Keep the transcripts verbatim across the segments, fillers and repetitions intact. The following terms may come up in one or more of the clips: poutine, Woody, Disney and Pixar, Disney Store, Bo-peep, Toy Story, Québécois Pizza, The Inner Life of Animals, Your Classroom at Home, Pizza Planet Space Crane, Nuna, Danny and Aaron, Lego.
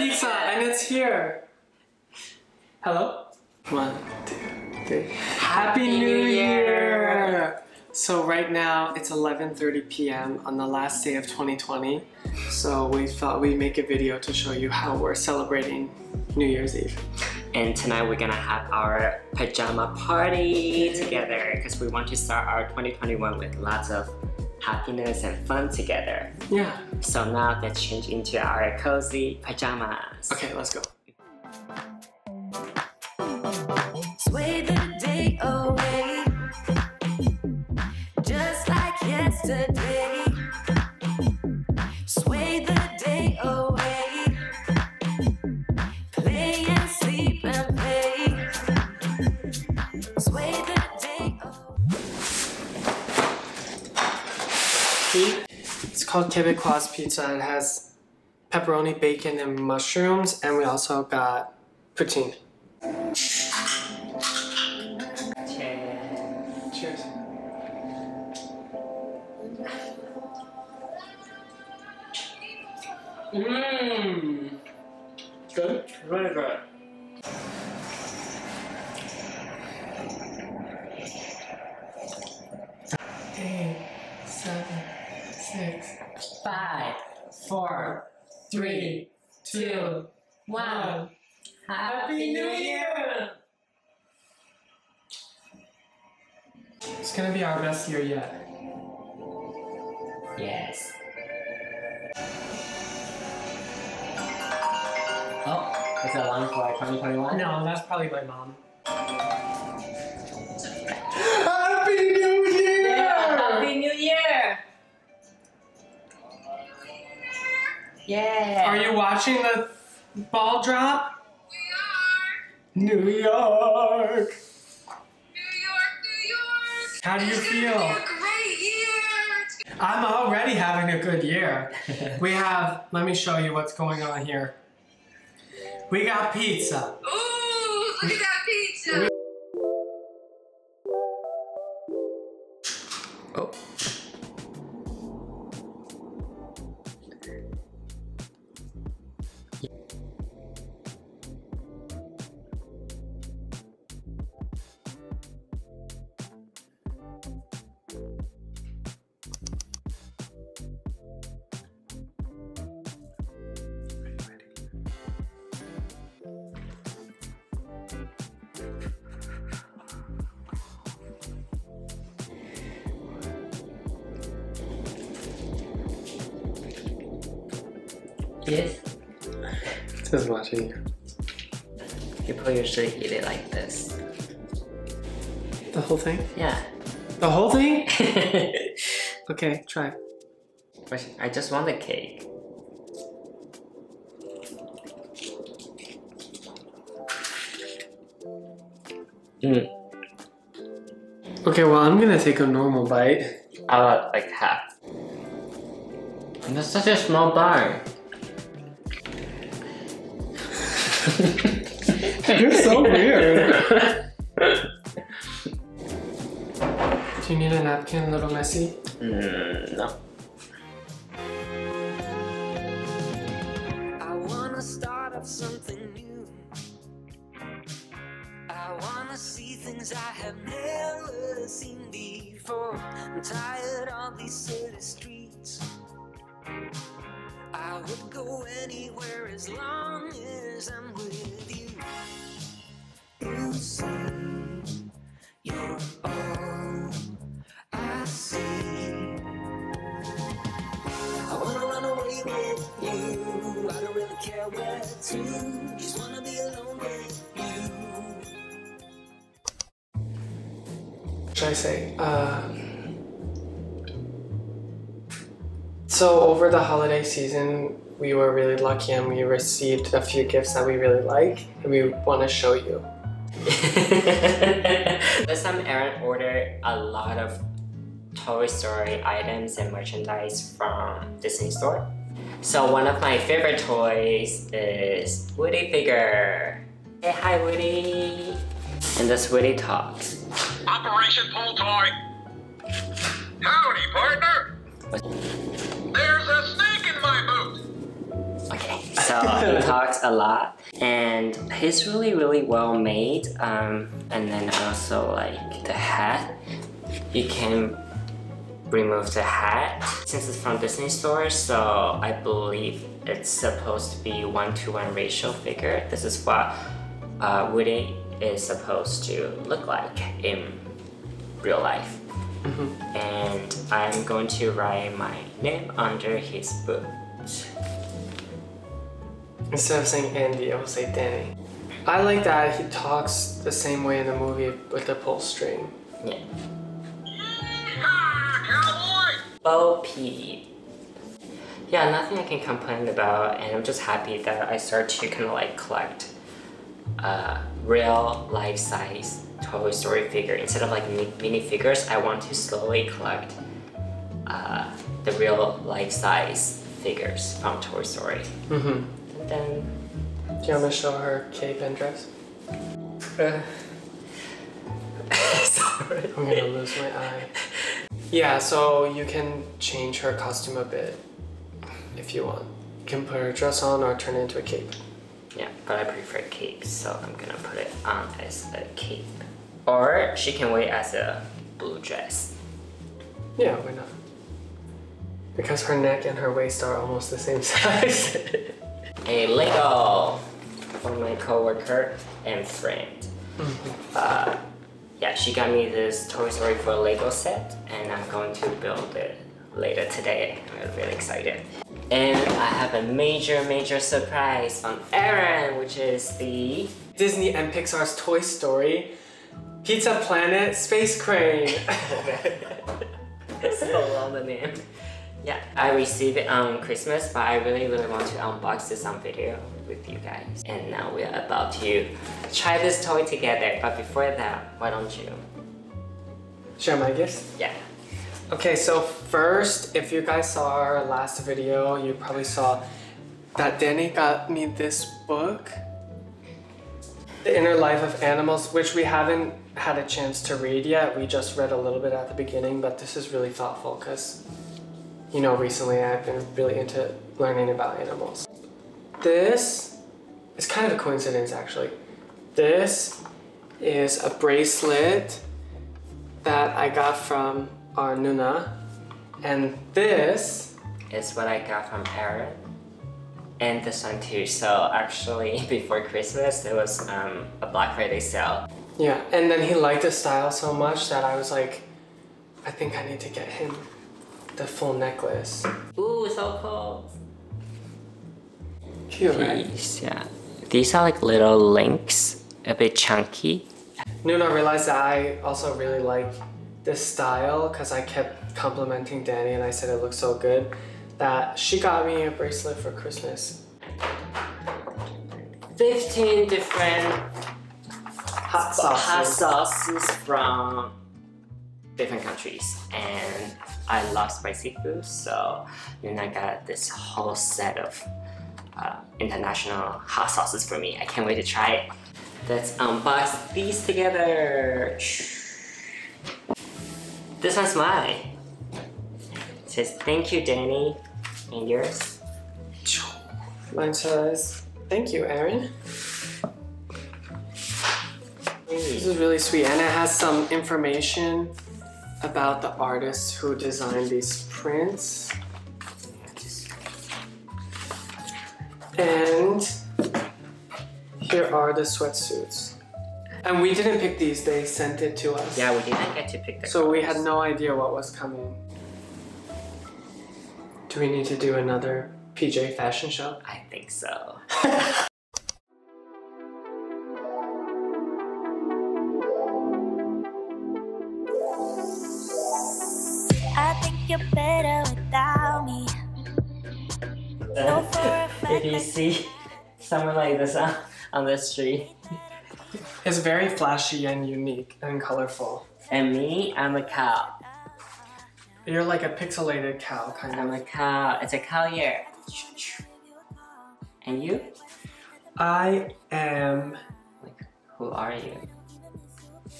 pizza, and it's here. Hello? One, two, three. Happy, Happy New Year. Year! So right now, it's eleven thirty p m on the last day of twenty twenty. So we thought we'd make a video to show you how we're celebrating New Year's Eve. And tonight we're gonna have our pajama party together because we want to start our twenty twenty-one with lots of happiness and fun together. Yeah. So now let's change into our cozy pajamas. Okay, let's go. Sway the day away, just like yesterday. Sway the day away, play and sleep and play. Sway the day away. It's called Québécois Pizza. It has pepperoni, bacon, and mushrooms, and we also got poutine. Cheers. Mmm. Good? Really good. Eight, seven, six, five, four, three, two, one. Happy New Year! It's gonna be our best year yet. Yes. Oh, is that alarm for twenty twenty-one? No, that's probably my mom. Happy New Year! Yeah, Happy New Year! Yeah. Are you watching the ball drop? We are. New York. How do you it's feel? Gonna be a great year. I'm already having a good year. We have, let me show you what's going on here. We got pizza. Ooh, look at that pizza. Oh. Yes. Just watching you. People usually eat it like this. The whole thing? Yeah. The whole thing? Okay, try. I just want the cake. Mm. Okay, well, I'm gonna take a normal bite. I'll have like half. And that's such a small bite. You're so weird. Do you need a napkin, a little messy? Mm, no. I wanna start up something new. I wanna see things I have never seen before. I'm tired of these city streets. I would go anywhere as long as I'm with you. You see, you're all I see. I wanna run away with you. I don't really care where to. Just wanna be alone with you. What should I say? Uh... So over the holiday season, we were really lucky and we received a few gifts that we really like and we want to show you. This time Aaron ordered a lot of Toy Story items and merchandise from Disney Store. So one of my favorite toys is Woody figure. Hey, hi Woody! And this Woody talks. Operation Pull Toy! Howdy, partner! There's a snake in my boot! Okay, so talks a lot, and he's really really well made. Um, and then also like the hat, you can remove the hat since it's from Disney Store, so I believe it's supposed to be one to one ratio figure. This is what uh, Woody is supposed to look like in real life. Mm-hmm. And I'm going to write my name under his boot. Instead of saying Andy, I will say Danny. I like that he talks the same way in the movie with the pull string. Yeah. Bo-peep. Yeah, nothing I can complain about, and I'm just happy that I start to kind of like collect uh, real life-size Toy Story figure. Instead of like mini figures, I want to slowly collect uh, the real life-size figures from Toy Story. Mm-hmm. And then... Do you want to show her cape and dress? Uh. Sorry. I'm gonna lose my eye. Yeah, so you can change her costume a bit if you want. You can put her dress on or turn it into a cape. Yeah, but I prefer capes, so I'm gonna put it on as a cape. Or she can wear it as a blue dress. Yeah, why not? Because her neck and her waist are almost the same size. A Lego for my coworker and friend. Mm-hmm. uh, Yeah, she got me this Toy Story for Lego set, and I'm going to build it later today. I'm really excited. And I have a major, major surprise on Aaron, which is the... Disney and Pixar's Toy Story Pizza Planet Space Crane. That's so long the name. Yeah, I received it on Christmas, but I really, really want to unbox this on video with you guys. And now we're about to try this toy together, but before that, why don't you... share my gifts? Yeah. Okay, so first, if you guys saw our last video, you probably saw that Danny got me this book, The Inner Life of Animals, which we haven't had a chance to read yet. We just read a little bit at the beginning, but this is really thoughtful because, you know, recently I've been really into learning about animals. This is kind of a coincidence, actually. This is a bracelet that I got from our Nuna. And this is what I got from Aaron. And this one too. So actually, before Christmas, there was um, a Black Friday sale. Yeah, and then he liked the style so much that I was like, I think I need to get him the full necklace. Ooh, so cool. Cute, right? These, yeah. These are like little links, a bit chunky. Nuna realized that I also really like this style because I kept complimenting Danny and I said it looks so good that she got me a bracelet for Christmas. fifteen different hot sauces, hot sauces from different countries, and I love spicy food, so then I got this whole set of uh, international hot sauces for me. I can't wait to try it. Let's unbox these together. This one's mine. It says thank you, Danny, and yours. Mine says thank you, Aaron. This is really sweet, and it has some information about the artists who designed these prints. And here are the sweatsuits. And we didn't pick these, they sent it to us. Yeah, we didn't get to pick them. So colors. We had no idea what was coming. Do we need to do another P J fashion show? I think so. I think you're better without me. Uh, if you see someone like this on, on the street, it's very flashy and unique and colorful. And me, I'm a cow. You're like a pixelated cow, kind of. I'm a cow. It's a cow ear. And you? I am. Like, who are you?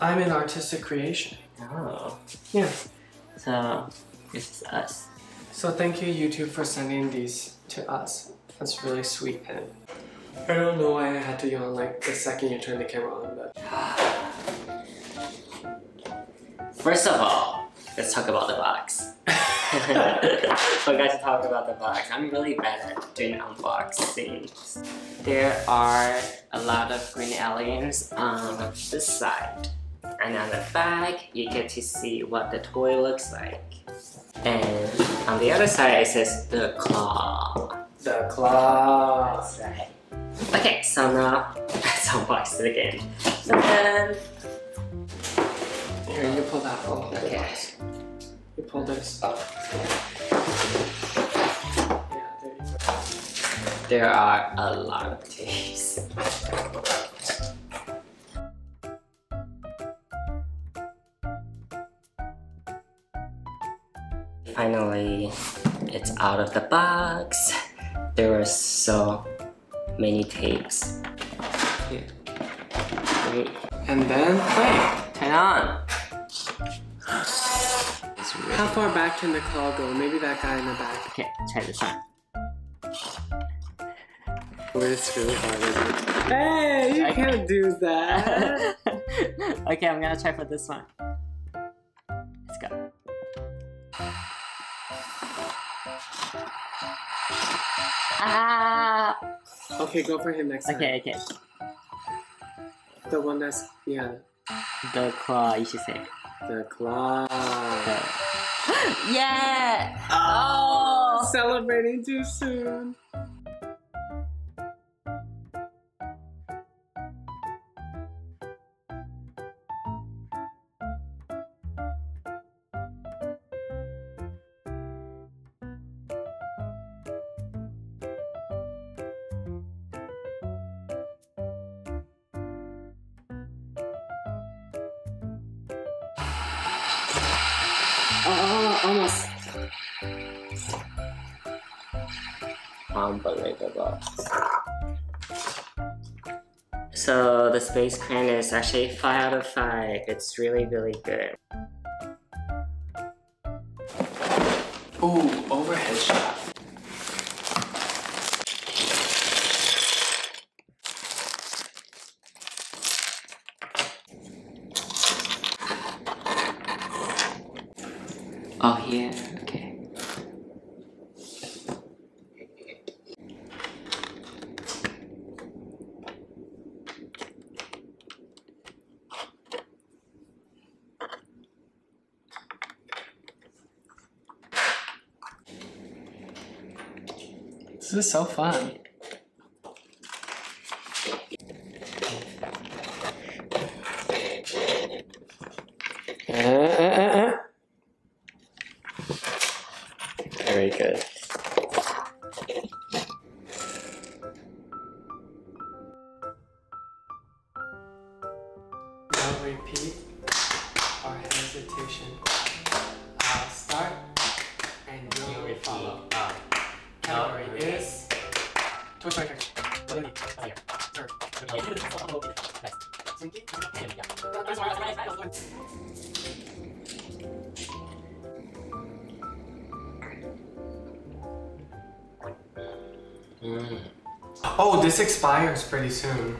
I'm an artistic creation. Oh. Yeah. So, this is us. So thank you, YouTube, for sending these to us. That's really sweet. And I don't know why I had to yawn like the second you turned the camera on, but... First of all, let's talk about the box. Forgot to talk about the box. I'm really bad at doing unboxings. There are a lot of green aliens on this side. And on the back, you get to see what the toy looks like. And on the other side, it says the claw. The claw. That's right. Okay, so now let's unbox it again. And then... Here, you pull that whole thing. Okay. You pull this up. Yeah, there you go. There are a lot of tapes. Finally, it's out of the box. There were so many tapes. Here. And then play. Turn on. Really How far back can the claw go? Maybe that guy in the back. Okay, try this on. It's really hard, isn't it? Hey, you I can't can. do that. Okay, I'm gonna try for this one. Let's go. Ah! Okay, go for him next time. Okay, okay. The one that's, yeah. The claw, you should say. The claw. Yeah! Oh! oh! Celebrating too soon. Oh, almost. Unbelievable. So the Space Crane is actually five out of five. It's really, really good. Ooh, overhead shot. Oh, here? Yeah. Okay. This is so fun. Very good. Now repeat our hesitation. I'll start and you'll you follow. Uh, Category no, is Toy Story. Mm. Oh, this expires pretty soon.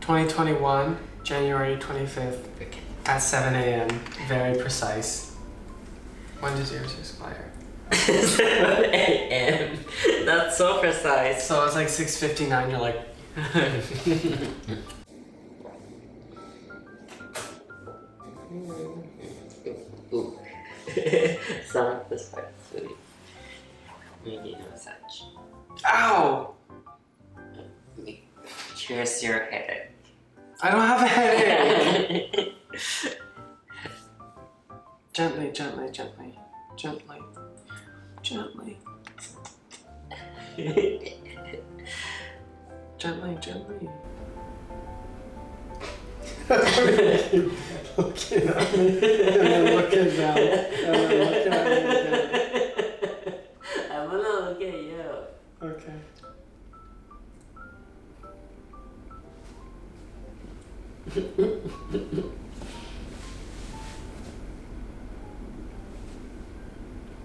twenty twenty-one, January twenty-fifth at seven A M Very precise. When does yours expire? seven A M That's so precise. So it's like six fifty-nine, you're like... Ooh. Some of this part is really... We need a massage. Ow! Here's your headache. I don't have a headache! Gently, gently, gently, gently, gently. Gently, gently. Looking at me, and I'm looking down, and I'm looking at me again. Okay.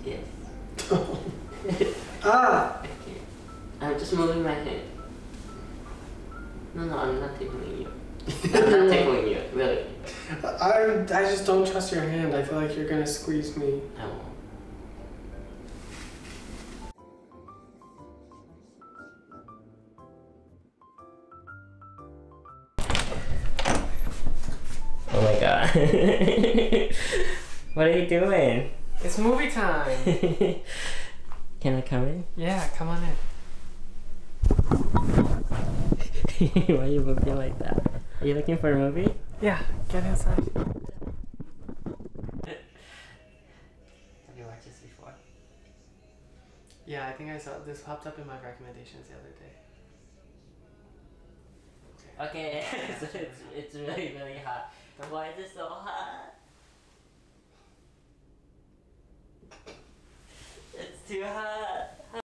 Yes. Ah! Okay. I'm just moving my head. No, no, I'm not tickling you. I'm not tickling you, really. I, I just don't trust your hand. I feel like you're gonna squeeze me. I won't. Oh my god. What are you doing? It's movie time. Can I come in? Yeah, come on in. Why are you looking like that? Are you looking for a movie? Yeah, get inside. Have you watched this before? Yeah, I think I saw this popped up in my recommendations the other day. Okay, so it's, it's really, really hot. Why is it so hot? It's too hot.